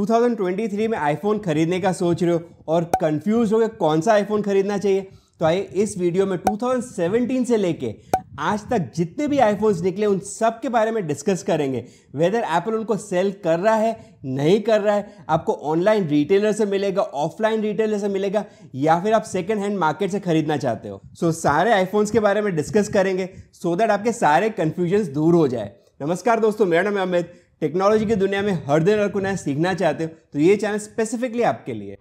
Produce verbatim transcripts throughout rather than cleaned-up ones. दो हज़ार तेईस में आईफोन खरीदने का सोच रहे हो और कंफ्यूज हो गए कौन सा आईफोन खरीदना चाहिए, तो आइए इस वीडियो में दो हज़ार सत्रह से लेके आज तक जितने भी आईफोन्स निकले उन सब के बारे में डिस्कस करेंगे। वेदर एप्पल उनको सेल कर रहा है नहीं कर रहा है, आपको ऑनलाइन रिटेलर से मिलेगा, ऑफलाइन रिटेलर से मिलेगा, या फिर आप सेकेंड हैंड मार्केट से खरीदना चाहते हो। सो so, सारे आईफोन्स के बारे में डिस्कस करेंगे सो so दैट आपके सारे कन्फ्यूजन दूर हो जाए। नमस्कार दोस्तों, मेरा नाम है अमित। टेक्नोलॉजी की दुनिया में हर दिन और कुछ नया सीखना चाहते हो तो ये चैनल स्पेसिफिकली आपके लिए।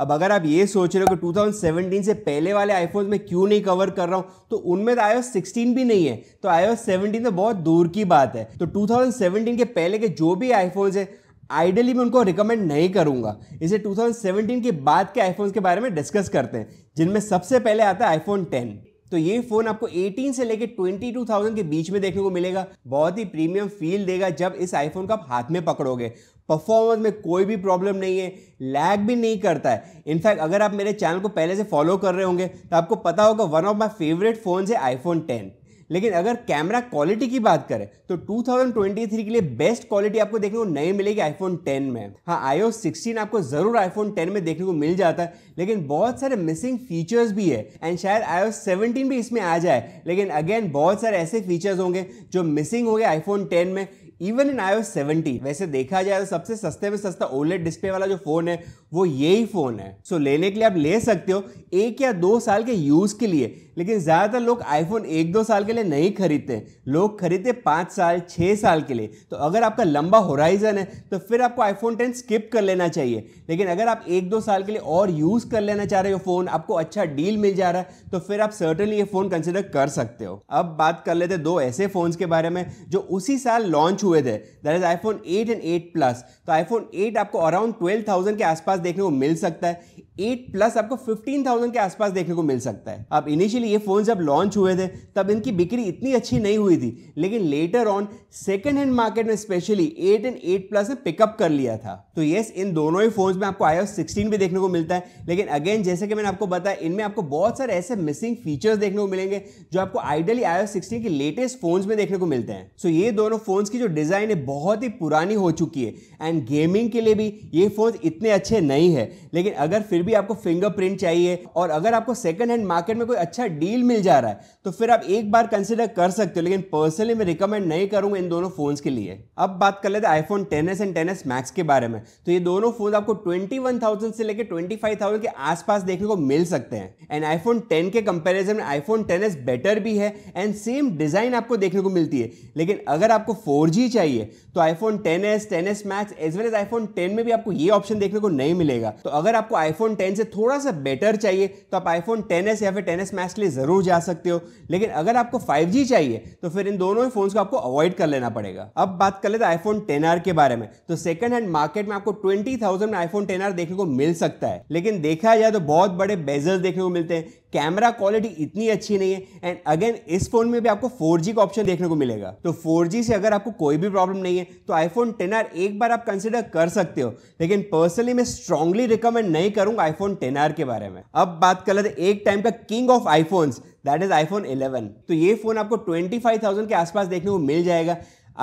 अब अगर आप ये सोच रहे हो कि दो हज़ार सत्रह से पहले वाले आईफोन में क्यों नहीं कवर कर रहा हूँ, तो उनमें तो आईओएस सोलह भी नहीं है, तो आईओएस सत्रह तो बहुत दूर की बात है। तो दो हज़ार सत्रह के पहले के जो भी आईफोन्स है आइडियली मैं उनको रिकमेंड नहीं करूंगा। इसे दो हज़ार सत्रह के बाद के आईफोन्स के बारे में डिस्कस करते हैं, जिनमें सबसे पहले आता है आईफोन टेन। तो ये फोन आपको अठारह से लेकर बाईस हज़ार के बीच में देखने को मिलेगा। बहुत ही प्रीमियम फील देगा जब इस आईफोन को आप हाथ में पकड़ोगे। परफॉर्मेंस में कोई भी प्रॉब्लम नहीं है, लैग भी नहीं करता है। इनफैक्ट अगर आप मेरे चैनल को पहले से फॉलो कर रहे होंगे तो आपको पता होगा one of my favourite phone है आईफोन टेन। लेकिन अगर कैमरा क्वालिटी की बात करें तो दो हज़ार तेईस के लिए बेस्ट क्वालिटी आपको देखने को नहीं मिलेगी आईफोन टेन में। हाँ, आईओएस सोलह आपको जरूर आईफोन टेन में देखने को मिल जाता है, लेकिन बहुत सारे मिसिंग फीचर्स भी है एंड शायद आईओएस सत्रह भी इसमें आ जाए। लेकिन अगेन बहुत सारे ऐसे फीचर्स होंगे जो मिसिंग होंगे आईफोन टेन में, इवन इन आईओएस सत्रह। वैसे देखा जाए तो सबसे सस्ते में सस्ता ओलेड डिस्प्ले वाला जो फोन है वो यही फोन है। सो so, लेने के लिए आप ले सकते हो एक या दो साल के यूज के लिए, लेकिन ज्यादातर लोग आईफोन एक दो साल के लिए नहीं खरीदते, लोग खरीदते पाँच साल छः साल के लिए। तो अगर आपका लंबा होराइजन है तो फिर आपको आईफोन टेन स्किप कर लेना चाहिए। लेकिन अगर आप एक दो साल के लिए और यूज़ कर लेना चाह रहे हो, फ़ोन आपको अच्छा डील मिल जा रहा है, तो फिर आप सर्टेनली ये फ़ोन कंसिडर कर सकते हो। अब बात कर लेते दो ऐसे फ़ोन्स के बारे में जो उसी साल लॉन्च हुए थे, that is iPhone eight and eight plus. तो आईफोन एट आपको अराउंड ट्वेल्व थाउजेंड के आसपास देखने को मिल सकता है, एट प्लस आपको पंद्रह हज़ार के आसपास देखने को मिल सकता है। अब इनिशियली ये फ़ोन जब लॉन्च हुए थे तब इनकी बिक्री इतनी अच्छी नहीं हुई थी, लेकिन later on second hand market में specially eight and eight plus ने पिकअप कर लिया था। तो येस, इन दोनों ही फोन्स में आपको आईओएस सोलह भी देखने को मिलता है, लेकिन अगेन जैसे कि मैंने आपको बताया इनमें आपको बहुत सारे ऐसे मिसिंग फीचर्स देखने को मिलेंगे जो आपको आइडियली आईओएस सोलह के लेटेस्ट फोन्स में देखने को मिलते हैं। सो so, ये दोनों फोन्स की जो डिज़ाइन है बहुत ही पुरानी हो चुकी है एंड गेमिंग के लिए भी ये फोन इतने अच्छे नहीं है। लेकिन अगर फिर भी आपको फिंगरप्रिंट चाहिए और अगर आपको सेकंड हैंड मार्केट में कोई अच्छा डील मिल जा रहा है तो फिर आप एक बार कंसीडर कर सकते हो, लेकिन पर्सनली मैं रिकमेंड नहीं करूंगा इन दोनों फोन्स के लिए। अब बात कर लेते हैं iPhone ten S and ten S max के बारे में। तो ये दोनों फोन आपको इक्कीस हज़ार से लेकर पच्चीस हज़ार के आसपास देखने को मिल सकते हैं एंड आईफोन टेन के कंपैरिजन में आईफोन टेन एस बेटर भी है एंड सेम डिजाइन आपको देखने को मिलती है। लेकिन अगर आपको फोर जी चाहिए तो iPhone ten S, ten S max as well as iPhone ten में भी आपको ये ऑप्शन देखने को नहीं मिलेगा। तो अगर आपको आईफोन टेन से थोड़ा सा बेटर चाहिए तो आप आईफोन टेन एस या फिर टेन एस मैक्स के लिए जरूर जा सकते हो। लेकिन अगर आपको फाइव जी चाहिए तो फिर इन दोनों फोन्स को आपको अवॉइड कर लेना पड़ेगा। अब बात कर लेते हैं आईफोन टेन आर के बारे में। तो सेकंड हैंड मार्केट में आपको बीस हज़ार में आईफोन टेन आर देखने को मिल सकता है, लेकिन देखा जाए तो बहुत बड़े बेजल्स देखने को मिलते हैं, कैमरा क्वालिटी इतनी अच्छी नहीं है एंड अगेन इस फोन में भी आपको फोर जी का ऑप्शन देखने को मिलेगा। तो फोर जी से अगर आपको कोई भी प्रॉब्लम नहीं है तो आईफोन टेन आर एक बार आप कंसीडर कर सकते हो, लेकिन पर्सनली मैं स्ट्रांगली रिकमेंड नहीं करूंगा आईफोन टेन आर के बारे में। अब बात कर लेते हैं एक टाइम का king of iPhones, that is iPhone eleven. तो ये फोन आपको पच्चीस हज़ार के आसपास देखने को मिल जाएगा।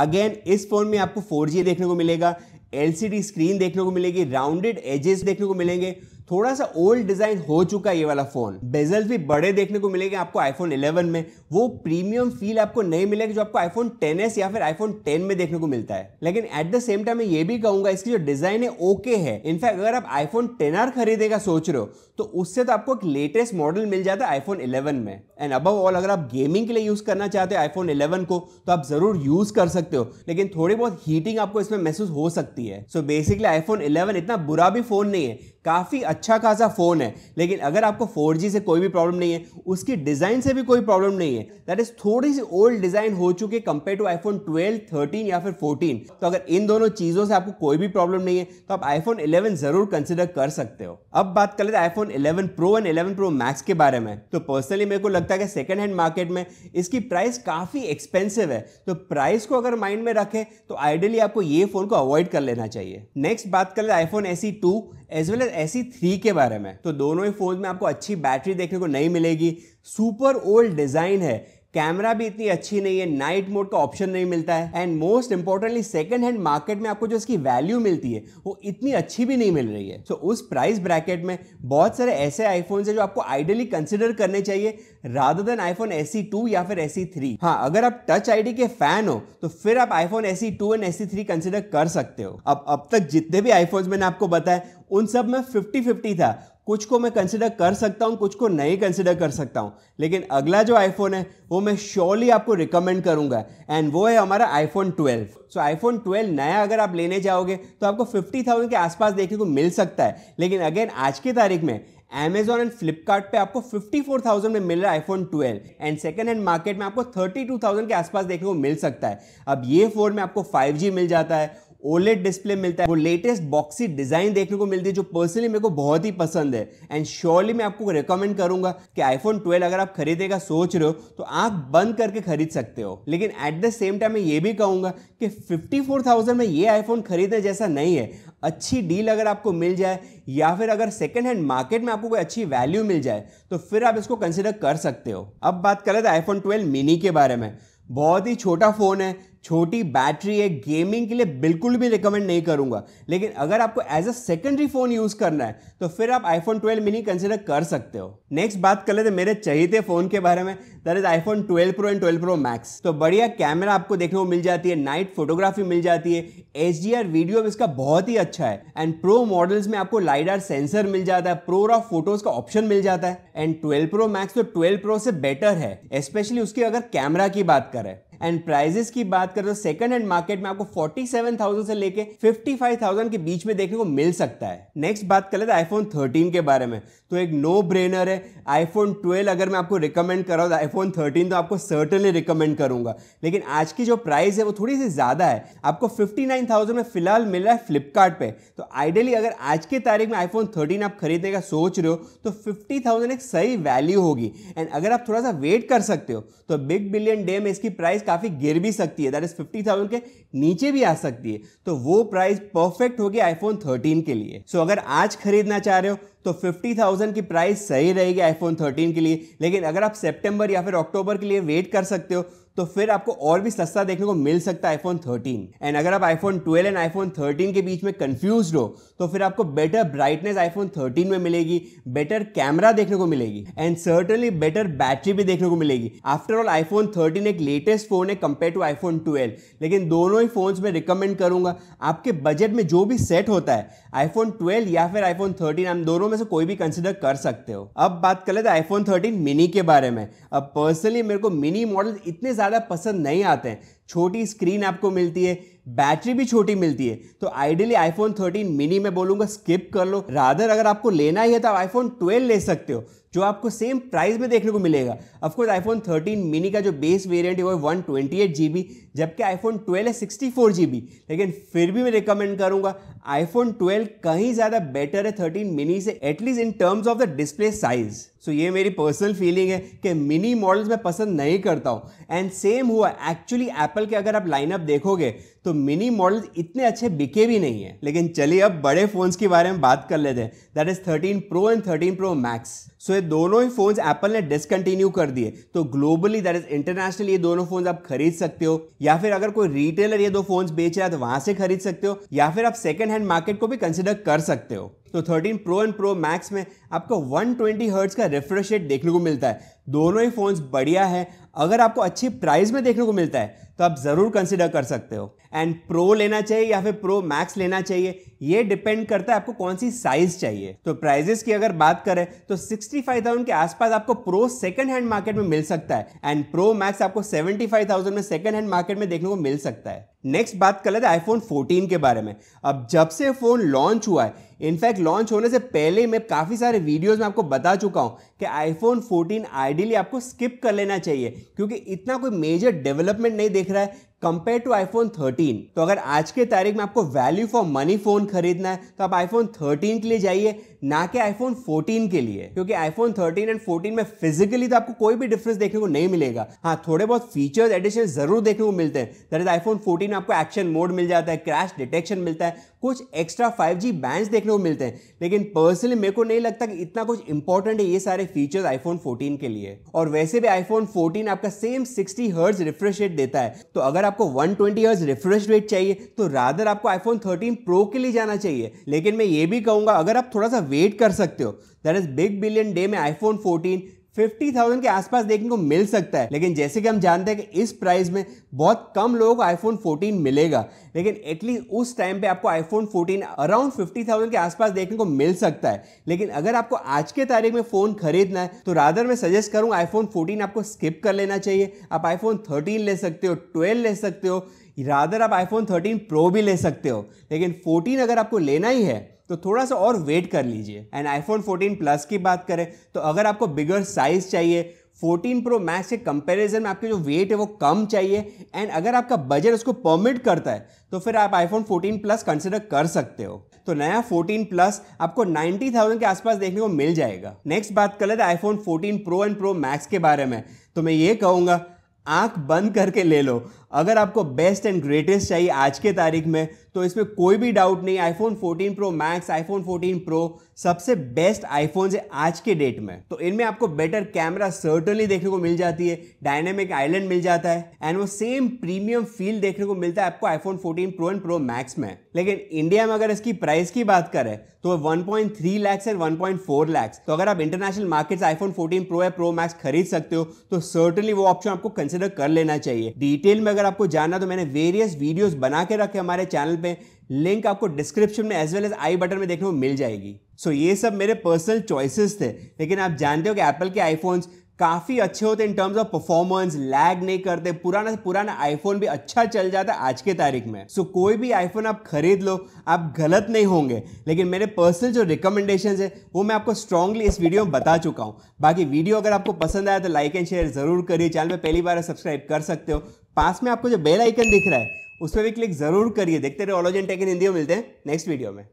अगेन इस फोन में आपको फोर जी देखने को मिलेगा, एल सी डी स्क्रीन देखने को मिलेगी, राउंडेड एजेस देखने को मिलेंगे, थोड़ा सा ओल्ड डिजाइन हो चुका है ये वाला फोन, बेजल्स भी बड़े देखने को मिलेंगे आपको आईफोन इलेवन में। वो प्रीमियम फील आपको नहीं मिलेगा जो आपको आईफोन टेन एस या फिर आईफोन टेन में देखने को मिलता है। लेकिन एट द सेम टाइम मैं ये भी कहूंगा इसकी जो डिजाइन है ओके है। इनफैक्ट अगर आप आईफोन टेन आर खरीदने का सोच रहे हो तो उससे तो आपको एक लेटेस्ट मॉडल मिल जाता है आईफोन इलेवन में। एंड अबव ऑल अगर आप गेमिंग के लिए यूज करना चाहते हो आईफोन इलेवन को तो आप जरूर यूज कर सकते हो, लेकिन थोड़ी बहुत हीटिंग आपको इसमें महसूस हो सकती है। सो बेसिकली आईफोन इलेवन इतना बुरा भी फोन नहीं है, काफ़ी अच्छा खासा फ़ोन है। लेकिन अगर आपको फोर जी से कोई भी प्रॉब्लम नहीं है, उसकी डिज़ाइन से भी कोई प्रॉब्लम नहीं है, दैट इज़ थोड़ी सी ओल्ड डिज़ाइन हो चुकी है compare to iPhone twelve, thirteen या फिर फोर्टीन। तो अगर इन दोनों चीज़ों से आपको कोई भी प्रॉब्लम नहीं है तो आप आईफोन इलेवन ज़रूर कंसिडर कर सकते हो। अब बात कर लेते हैं iPhone eleven pro and eleven pro max के बारे में। तो पर्सनली मेरे को लगता है कि सेकेंड हैंड मार्केट में इसकी प्राइस काफ़ी एक्सपेंसिव है, तो प्राइस को अगर माइंड में रखें तो आइडियली आपको ये फ़ोन को अवॉइड कर लेना चाहिए। नेक्स्ट बात कर लेते हैं iPhone S E two as well as S E three के बारे में। तो दोनों ही फोन में आपको अच्छी बैटरी देखने को नहीं मिलेगी, सुपर ओल्ड डिज़ाइन है, कैमरा भी इतनी अच्छी नहीं है, नाइट मोड का ऑप्शन नहीं मिलता है, and most importantly second hand market में आपको जो इसकी वैल्यू मिलती है वो इतनी अच्छी भी नहीं मिल रही है। सो so, उस प्राइस ब्रैकेट में बहुत सारे ऐसे आईफोन्स है जो आपको आइडियली कंसिडर करने चाहिए rather than iPhone SE two या फिर एसई थ्री। हाँ, अगर आप टच आईडी के फैन हो तो फिर आप iPhone SE two and SE three consider कर सकते हो। अब अब तक जितने भी आईफोन्स मैंने आपको बताया उन सब में फिफ्टी फिफ्टी था, कुछ को मैं कंसिडर कर सकता हूँ, कुछ को नहीं कंसिडर कर सकता हूँ, लेकिन अगला जो आईफोन है वो मैं श्योरली आपको रिकमेंड करूँगा एंड वो है हमारा iPhone twelve. So iPhone twelve नया अगर आप लेने जाओगे तो आपको फिफ्टी थाउजेंड के आसपास देखने को मिल सकता है, लेकिन अगेन आज की तारीख में Amazon एंड Flipkart पे आपको फिफ्टी फोर थाउजेंड में मिल रहा है iPhone twelve and second hand market में आपको थर्टी टू थाउजेंड के आसपास देखने को मिल सकता है। अब ये फोन में आपको फाइव जी मिल जाता है, O L E D display मिलता है, वो लेटेस्ट बॉक्सी डिजाइन देखने को मिलती है जो पर्सनली मेरे को बहुत ही पसंद है एंड श्योरली मैं आपको रिकमेंड करूंगा कि आईफोन ट्वेल्व अगर आप खरीदने का सोच रहे हो तो आंख बंद करके खरीद सकते हो। लेकिन एट द सेम टाइम मैं ये भी कहूंगा कि फिफ्टी फोर थाउजेंड में ये आईफोन खरीदने जैसा नहीं है। अच्छी डील अगर आपको मिल जाए या फिर अगर सेकेंड हैंड मार्केट में आपको कोई अच्छी वैल्यू मिल जाए तो फिर आप इसको कंसिडर कर सकते हो। अब बात करें तो आईफोन ट्वेल्व मिनी के बारे में। बहुत ही छोटा फ़ोन है, छोटी बैटरी है, गेमिंग के लिए बिल्कुल भी रिकमेंड नहीं करूंगा, लेकिन अगर आपको as a secondary phone use करना है तो फिर आप आईफोन ट्वेल्व मिनी कंसिडर कर सकते हो। नेक्स्ट बात कर लेते मेरे चाहिए फ़ोन के बारे में, that is iPhone twelve pro and twelve pro max. तो बढ़िया कैमरा आपको देखने को मिल जाती है, नाइट फोटोग्राफी मिल जाती है, एच डी आर वीडियो भी इसका बहुत ही अच्छा है एंड प्रो मॉडल्स में आपको लाइडार सेंसर मिल जाता है, प्रो रॉ फोटोज का ऑप्शन मिल जाता है एंड ट्वेल्व प्रो मैक्स तो ट्वेल्व प्रो से बेटर है, स्पेशली उसकी अगर कैमरा की बात करें। एंड प्राइजेस की बात करें तो सेकंड हैंड मार्केट में आपको फोर्टी सेवन थाउजेंड से लेके फिफ्टी फाइव थाउजेंड के बीच में देखने को मिल सकता है। नेक्स्ट बात कर लेते हैं आईफोन थर्टीन के बारे में। तो एक नो ब्रेनर है, आईफोन ट्वेल्व अगर मैं आपको रिकमेंड कर रहा हूँ तो आईफोन थर्टीन तो आपको सर्टनली रिकमेंड करूंगा, लेकिन आज की जो प्राइस है वो थोड़ी सी ज़्यादा है, आपको फिफ्टी नाइन थाउजेंड में फिलहाल मिल रहा है फ्लिपकार्ट पे। तो आइडियली अगर आज की तारीख में आईफोन थर्टीन आप खरीदने का सोच रहे हो तो फिफ्टी थाउजेंड एक सही वैल्यू होगी एंड अगर आप थोड़ा सा वेट कर सकते हो तो बिग बिलियन डे में इसकी प्राइस काफी गिर भी सकती है, दैट इज फिफ्टी थाउजेंड के नीचे भी आ सकती है, तो वो प्राइस परफेक्ट होगी आईफोन थर्टीन के लिए। सो so, अगर आज खरीदना चाह रहे हो तो फिफ्टी थाउजेंड की प्राइस सही रहेगी आईफोन थर्टीन के लिए, लेकिन अगर आप सितंबर या फिर अक्टूबर के लिए वेट कर सकते हो तो फिर आपको और भी सस्ता देखने को मिल सकता है आईफोन थर्टीन। एंड अगर आप iPhone twelve and iPhone thirteen के बीच में कंफ्यूज हो तो फिर आपको बेटर ब्राइटनेस आईफोन थर्टीन में मिलेगी, बेटर कैमरा देखने को मिलेगी एंड सर्टनली बेटर बैटरी भी देखने को मिलेगी। आफ्टरऑल आईफोन थर्टीन एक लेटेस्ट फ़ोन है कंपेयर टू आईफोन ट्वेल्व, लेकिन दोनों ही फ़ोन्स में रिकमेंड करूँगा आपके बजट में जो भी सेट होता है आईफोन ट्वेल्व या फिर आईफोन थर्टीन, हम दोनों में से कोई भी कंसिडर कर सकते हो। अब बात कर लेते हैं आईफोन थर्टीन मिनी के बारे में। अब पर्सनली मेरे को मिनी मॉडल इतने ज़्यादा पसंद नहीं आते हैं, छोटी स्क्रीन आपको मिलती है, बैटरी भी छोटी मिलती है, तो आइडियली आईफोन थर्टीन मिनी में बोलूँगा स्किप कर लो, रादर अगर आपको लेना ही है तो आप आईफोन ट्वेल्व ले सकते हो जो आपको सेम प्राइस में देखने को मिलेगा। ऑफकोर्स आईफोन थर्टीन मिनी का जो बेस वेरिएंट है वो one twenty eight G B, जबकि आईफोन ट्वेल्व है सिक्सटी फोर जी बी, लेकिन फिर भी मैं रिकमेंड करूँगा आईफोन ट्वेल्व कहीं ज़्यादा बेटर है थर्टीन मिनी से, at least in terms of the display size. So ये मेरी पर्सनल फीलिंग है कि मिनी मॉडल्स मैं पसंद नहीं करता हूँ एंड सेम हुआ एक्चुअली एप्पल के अगर आप लाइनअप देखोगे तो मिनी मॉडल्स इतने अच्छे बिके भी नहीं है। लेकिन चलिए अब बड़े फ़ोन्स के बारे में बात कर लेते हैं, that is thirteen pro and thirteen pro max. So ये दोनों ही फ़ोन्स एप्पल ने डिसकंटिन्यू कर दिए, तो ग्लोबली दैट इज़ इंटरनेशनली ये दोनों फ़ोन्स आप खरीद सकते हो या फिर अगर कोई रिटेलर ये दो फ़ोन्स बेच रहा है तो वहाँ से खरीद सकते हो या फिर आप सेकेंड हैंड मार्केट को भी कंसिडर कर सकते हो। तो thirteen pro and pro max में आपको वन ट्वेंटी हर्ट्ज का रिफ्रेश रेट देखने को मिलता है, दोनों ही फ़ोन्स बढ़िया है, अगर आपको अच्छी प्राइस में देखने को मिलता है तो आप ज़रूर कंसिडर कर सकते हो। एंड प्रो लेना चाहिए या फिर प्रो मैक्स लेना चाहिए ये डिपेंड करता है आपको कौन सी साइज़ चाहिए। तो प्राइजेस की अगर बात करें तो सिक्सटी फाइव थाउजेंड के आसपास आपको प्रो सेकंड हैंड मार्केट में मिल सकता है एंड प्रो मैक्स आपको सेवेंटी फाइव थाउजेंड में सेकंड हैंड मार्केट में देखने को मिल सकता है। नेक्स्ट बात कर लेते हैं आईफोन फोर्टीन के बारे में। अब जब से फ़ोन लॉन्च हुआ है, इनफैक्ट लॉन्च होने से पहले मैं काफ़ी सारे वीडियोज़ में आपको बता चुका हूँ कि आईफोन फोर्टीन आइडियली आपको स्किप कर लेना चाहिए क्योंकि इतना कोई मेजर डेवलपमेंट नहीं देख रहा है, कंपेयर टू आईफोन थर्टीन। तो अगर आज के तारीख में आपको वैल्यू फॉर मनी फोन खरीदना है तो आप आईफोन थर्टीन के लिए जाइए, ना कि आईफोन फोर्टीन के लिए, क्योंकि आईफोन थर्टीन एंड फोर्टीन में फिजिकली तो आपको कोई भी डिफरेंस देखने को नहीं मिलेगा। हाँ, थोड़े बहुत फीचर्स एडिशन जरूर देखने को मिलते हैं। दैट इज आईफोन फोर्टीन में आपको एक्शन मोड मिल जाता है, क्रैश डिटेक्शन मिलता है, कुछ एक्स्ट्रा फाइव जी बैंड्स देखने को मिलते हैं, लेकिन पर्सनली मेरे को नहीं लगता कि इतना कुछ इंपॉर्टेंट है ये सारे फीचर्स आईफोन फोर्टीन के लिए। और वैसे भी आईफोन फोर्टीन आपका same sixty hertz refresh rate देता है, तो अगर आपको one twenty hertz refresh rate चाहिए तो रादर आपको आईफोन थर्टीन प्रो के लिए जाना चाहिए। लेकिन मैं ये भी कहूंगा अगर आप थोड़ा सा वेट कर सकते हो, that is big billion day में आईफोन फोर्टीन फिफ्टी थाउजेंड के आसपास देखने को मिल सकता है, लेकिन जैसे कि हम जानते हैं कि इस प्राइस में बहुत कम लोगों को आईफोन फोर्टीन मिलेगा, लेकिन एटलीस्ट उस टाइम पे आपको iPhone fourteen around fifty thousand के आसपास देखने को मिल सकता है। लेकिन अगर आपको आज के तारीख में फ़ोन खरीदना है तो रादर मैं सजेस्ट करूँगा आईफोन फोर्टीन आपको स्किप कर लेना चाहिए। आप आईफोन थर्टीन ले सकते हो, ट्वेल्व ले सकते हो, रादर आप आईफोन थर्टीन प्रो भी ले सकते हो, लेकिन फोर्टीन अगर आपको लेना ही है तो थोड़ा सा और वेट कर लीजिए। एंड आईफोन फोर्टीन प्लस की बात करें तो अगर आपको बिगर साइज चाहिए, फोर्टीन प्रो मैक्स के कंपैरिजन में आपके जो वेट है वो कम चाहिए, एंड अगर आपका बजट उसको परमिट करता है तो फिर आप आईफोन फोर्टीन प्लस कंसिडर कर सकते हो। तो नया फोर्टीन प्लस आपको नाइंटी थाउजेंड के आसपास देखने को मिल जाएगा। नेक्स्ट बात कर लेते हैं iPhone fourteen pro and pro max के बारे में। तो मैं ये कहूँगा आंख बंद करके ले लो, अगर आपको बेस्ट एंड ग्रेटेस्ट चाहिए आज के तारीख में तो इसमें कोई भी डाउट नहीं, iPhone fourteen pro max, iPhone fourteen pro सबसे बेस्ट आईफोन्स है आज के डेट में। तो इनमें आपको बेटर कैमरा सर्टनली देखने को मिल जाती है, डायनेमिक आइलैंड मिल जाता है, एंड वो सेम प्रीमियम फील देखने को मिलता है आपको iPhone fourteen pro and pro max में। लेकिन इंडिया में अगर इसकी प्राइस की बात करें तो one point three lakhs and one point four lakhs. तो अगर आप इंटरनेशनल मार्केट से आईफोन फोर्टीन प्रो या प्रो मैक्स खरीद सकते हो तो सर्टनली वो ऑप्शन आपको कंसिडर कर लेना चाहिए। डिटेल में अगर आपको जानना तो मैंने वेरियस वीडियोस बना के रखे हमारे चैनल पे, लिंक आपको डिस्क्रिप्शन में एज वेल एज आई बटन में देखने को मिल जाएगी। सो so, ये सब मेरे पर्सनल चॉइसेस थे, लेकिन आप जानते हो कि एप्पल के आईफोन्स काफ़ी अच्छे होते हैं in terms of performance, lag नहीं करते, पुराना से पुराना आईफोन भी अच्छा चल जाता है आज के तारीख में। सो so, कोई भी आईफोन आप खरीद लो, आप गलत नहीं होंगे, लेकिन मेरे पर्सनल जो रिकमेंडेशंस है वो मैं आपको स्ट्रांगली इस वीडियो में बता चुका हूँ। बाकी वीडियो अगर आपको पसंद आया तो लाइक एंड शेयर ज़रूर करिए, चैनल पर पहली बार सब्सक्राइब कर सकते हो, पास में आपको जो बेल आइकन दिख रहा है उस पर भी क्लिक जरूर करिए। देखते रहे ओलोजिन टेक इन हिंदी में। मिलते हैं नेक्स्ट वीडियो में।